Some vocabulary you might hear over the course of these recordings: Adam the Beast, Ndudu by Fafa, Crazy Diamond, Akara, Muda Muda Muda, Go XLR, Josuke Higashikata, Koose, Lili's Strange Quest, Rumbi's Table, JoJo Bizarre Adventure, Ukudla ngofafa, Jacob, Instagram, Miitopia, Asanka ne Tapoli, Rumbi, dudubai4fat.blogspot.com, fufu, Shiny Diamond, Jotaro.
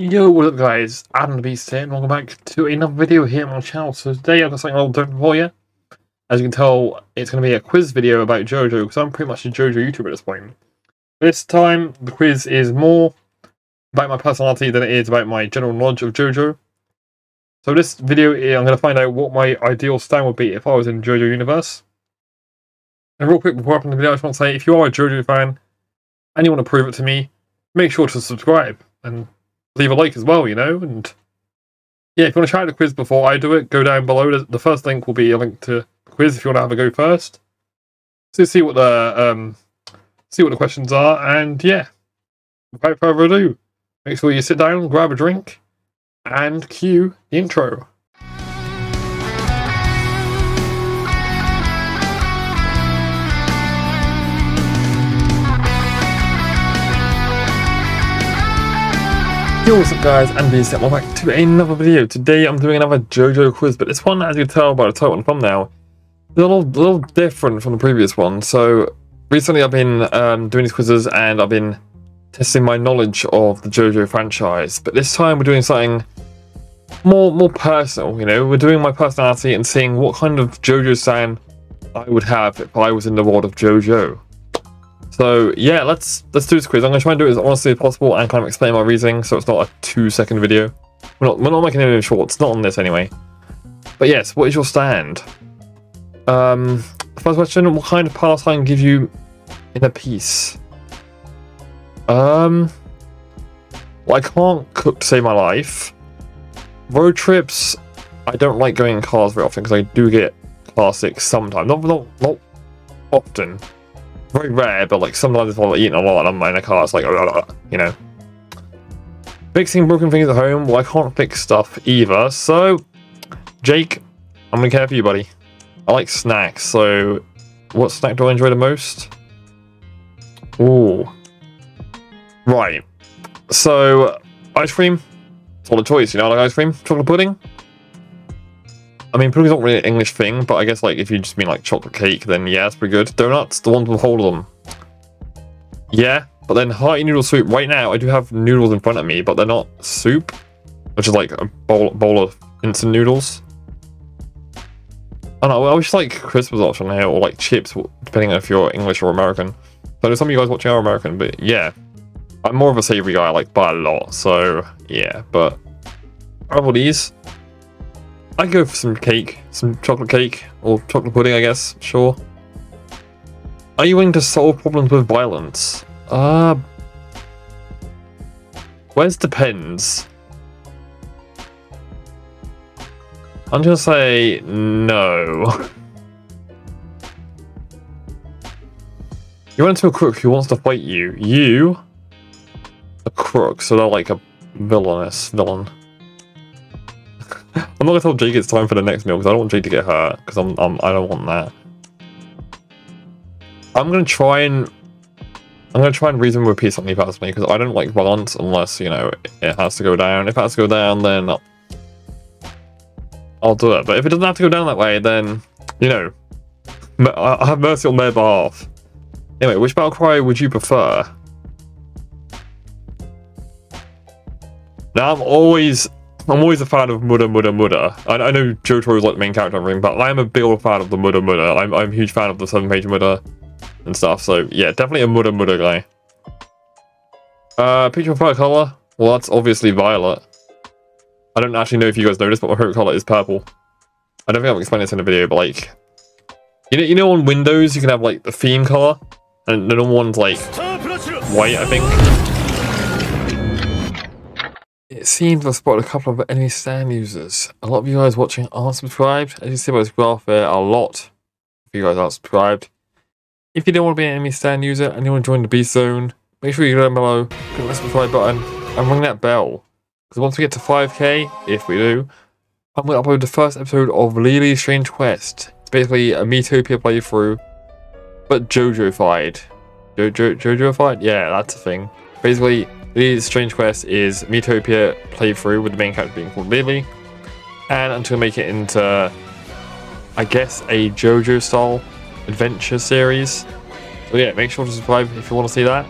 Yo, what up guys, Adam the Beast here and welcome back to another video here on my channel. So today I've got something a little different for you. As you can tell, it's going to be a quiz video about JoJo, because I'm pretty much a JoJo YouTuber at this point. This time, the quiz is more about my personality than it is about my general knowledge of JoJo. So this video, I'm going to find out what my ideal stand would be if I was in JoJo universe. And real quick before I open the video, I just want to say, if you are a JoJo fan and you want to prove it to me, make sure to subscribe and leave a like as well, you know. And yeah, if you want to try out the quiz before I do it, go down below. The first link will be a link to the quiz if you want to have a go first. So see what the questions are, and yeah, without further ado, make sure you sit down, grab a drink, and cue the intro. Yo, what's up guys, Adam the Beast here, welcome back to another video. Today I'm doing another JoJo quiz, but this one, as you can tell by the title and thumbnail, is a little different from the previous one. So recently I've been doing these quizzes and I've been testing my knowledge of the JoJo franchise, but this time we're doing something more personal, you know. We're doing my personality and seeing what kind of JoJo stand I would have if I was in the world of JoJo. So yeah, let's do this quiz. I'm going to try and do it as honestly as possible and kind of explain my reasoning, so it's not a 2-second video. We're not making any shorts, not on this anyway. But yes, what is your stand? First question, what kind of pastime gives you inner peace? Well, I can't cook to save my life. Road trips, I don't like going in cars very often because I do get car sick sometimes. Not often. Very rare, but like sometimes if I'm eating a lot and I'm in a car, it's like, you know. Fixing broken things at home, well, I can't fix stuff either. So, Jake, I'm gonna care for you, buddy. I like snacks, so what snack do I enjoy the most? Ooh. Right. So, ice cream. It's all a choice, you know. I like ice cream. Chocolate pudding. I mean, pudding's not really an English thing, but I guess like if you just mean like chocolate cake, then yeah, it's pretty good. Donuts, the ones with a hole in them. Yeah, but then hearty noodle soup. Right now, I do have noodles in front of me, but they're not soup, which is like a bowl of instant noodles. I don't know, I wish like crisps was optional here, or like chips, depending on if you're English or American. I know some of you guys watching are American, but yeah. I'm more of a savory guy, I like buy a lot, so yeah, but I have all these. I could go for some cake, some chocolate cake, or chocolate pudding, I guess, sure. Are you willing to solve problems with violence? Where's depends? I'm gonna say no. You went to a crook who wants to fight you. You? A crook, so they're like a villain. I'm not gonna tell Jake it's time for the next meal because I don't want Jake to get hurt, because I don't want that. I'm gonna try and reason with peace on me personally, because I don't like balance unless, you know, it has to go down. If it has to go down, then I'll do it. But if it doesn't have to go down that way, then, you know, I have mercy on their behalf. Anyway, which battle cry would you prefer? Now I'm always a fan of Muda Muda Muda. I know Jotaro is like the main character on Ring, but I am a big fan of the Muda Muda. I'm a huge fan of the 7-page Muda and stuff, so yeah, definitely a Muda Muda guy. Picture of favourite colour? Well, that's obviously violet. I don't actually know if you guys noticed, but my favourite colour is purple. I don't think I've explained this in the video, but like... You know on Windows you can have like the theme colour? And the normal one's like... white, I think. It seems I've spotted a couple of enemy stand users. A lot of you guys watching aren't subscribed. As you can see by this graph there, a lot of you guys aren't subscribed. If you don't want to be an enemy stand user and you want to join the Beast Zone, make sure you go down below, click the subscribe button, and ring that bell. Because once we get to 5k, if we do, I'm going to upload the first episode of Lili's Strange Quest. It's basically a Miitopia playthrough, but JoJo-fied. JoJo-fied? Yeah, that's a thing. Basically, Lili's Strange Quest is Miitopia playthrough with the main character being called Lily, and I'm going to make it into, I guess, a JoJo style adventure series. So yeah, make sure to subscribe if you want to see that,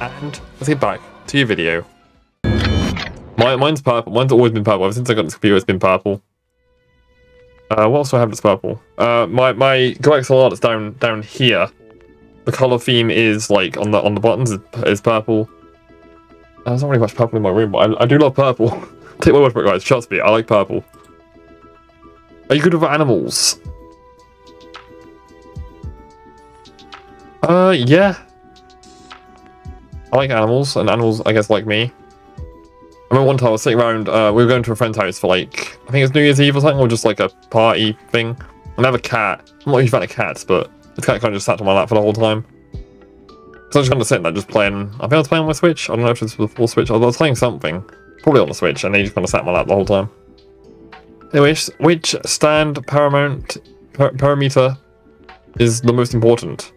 and let's get back to your video. Mine's purple. Mine's always been purple. Ever since I got this computer, it's been purple. What else do I have that's purple? My Go XLR that's down here. The color theme is like on the buttons is purple. There's not really much purple in my room, but I do love purple. Take my word for it, guys. Trust me, I like purple. Are you good with animals? Yeah. I like animals, and animals, I guess, like me. I remember one time I was sitting around, we were going to a friend's house for like, I think it was New Year's Eve or something, or just like a party thing. And I have a cat. I'm not a huge fan of cats, but this cat kind of just sat on my lap for the whole time. So I was just kind of sitting there just playing, I think I was playing on my Switch. I don't know if it was before Switch, I was playing something. Probably on the Switch, and he just kind of sat on my lap the whole time. Anyways, which stand parameter is the most important?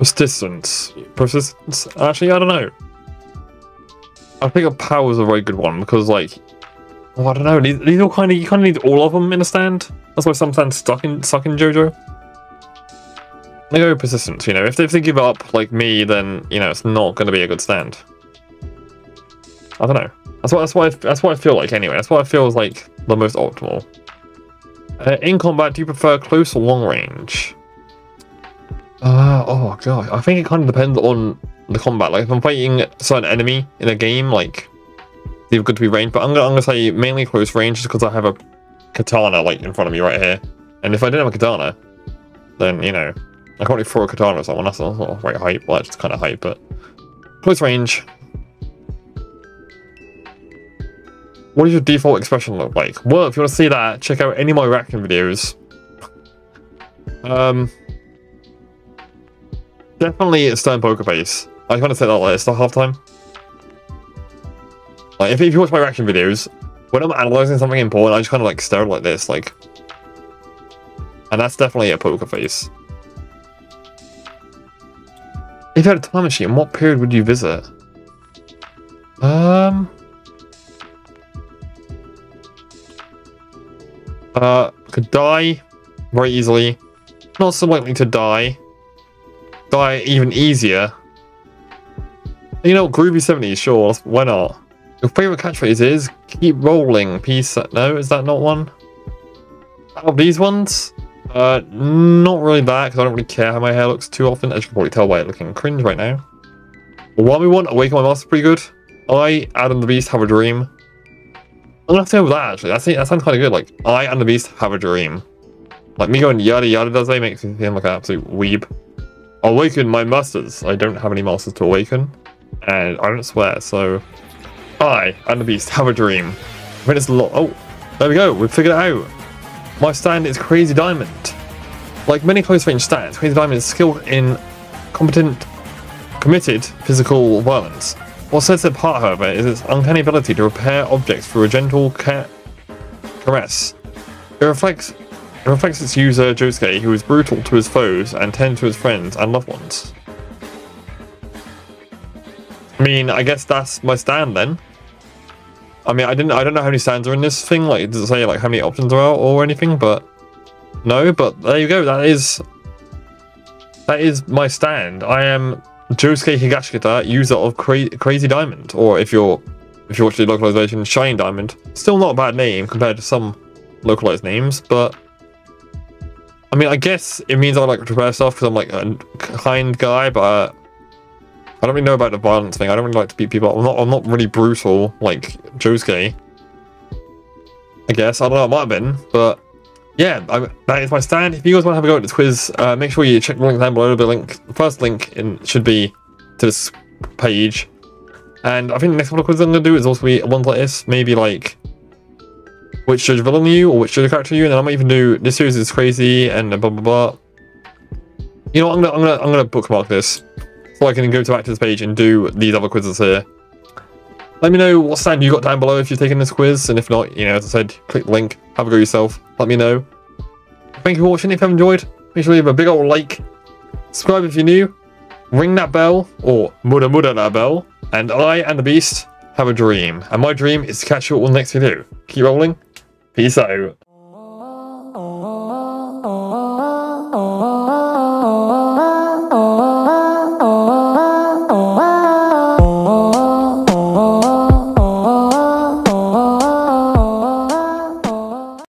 Persistence. Actually, I don't know. I think a power is a very good one because, like, well, I don't know. These all kind of you kind of need all of them in a stand. That's why some stands suck in JoJo. They go persistence. You know, if they give up like me, then you know it's not going to be a good stand. I don't know. That's what I feel like anyway. That's what I feel is like the most optimal. In combat, do you prefer close or long range? Oh god, I think it kind of depends on the combat. Like if I'm fighting a certain enemy in a game, like they're good to be ranged. But I'm gonna say mainly close range just because I have a katana like in front of me right here. And if I didn't have a katana, then you know I can't really throw a katana at someone. That's not very hype. Well, that's just kind of hype, but close range. What does your default expression look like? Well, if you want to see that, check out any of my reaction videos. Definitely a stern poker face. I kind of said that like it's not half time. Like if you watch my reaction videos, when I'm analyzing something important, I just kind of like stare like this, like, and that's definitely a poker face. If you had a time machine, what period would you visit? Could die very easily. Not so likely to die. Die even easier. You know, groovy 70s, sure, why not? Your favorite catchphrase is keep rolling, peace. No, is that not one? Out of these ones? Not really that, because I don't really care how my hair looks too often. As you can probably tell by it looking cringe right now. 1v1, Awaken My Master, pretty good. I, Adam the Beast, have a dream. I'm gonna have to go with that actually. That sounds kind of good. Like, I and the Beast have a dream. Like, me going yada yada does they makes me seem like an absolute weeb. Awaken my masters. I don't have any masters to awaken, and I don't swear, so I and the Beast have a dream. I mean, it's a lot. Oh, there we go. We've figured it out. My stand is Crazy Diamond. Like many close range stands, Crazy Diamond is skilled in committed physical violence. What sets it apart, however, is its uncanny ability to repair objects through a gentle caress. It reflects its user, Josuke, who is brutal to his foes and tends to his friends and loved ones. I mean, I guess that's my stand then. I mean, I don't know how many stands are in this thing. Like, does it say like how many options are out or anything? But no. But there you go. That is my stand. I am Josuke Higashikata, user of Crazy Diamond, or if you watch the localization, Shiny Diamond. Still not a bad name compared to some localized names, but I mean, I guess it means I like to prepare stuff because I'm like a kind guy, but I don't really know about the violence thing. I don't really like to beat people up. I'm not really brutal like Josuke. I guess I don't know. It might have been, but yeah, that is my stand. If you guys want to have a go at this quiz, make sure you check the link down below. The first link should be to this page. And I think the next one of quizzes I'm going to do is also be ones like this. Maybe like, which judge villain are you, or which judge character are you? And then I might even do, this series is crazy, and blah, blah, blah. You know what, I'm going to bookmark this, so I can go back to this page and do these other quizzes here. Let me know what stand you got down below if you've taken this quiz, and if not, you know, as I said, click the link, have a go yourself, let me know. Thank you for watching. If you have enjoyed, make sure you leave a big old like, subscribe if you're new, ring that bell, or Muda Muda that bell, and I and the Beast have a dream, and my dream is to catch you all next video. Keep rolling, peace out.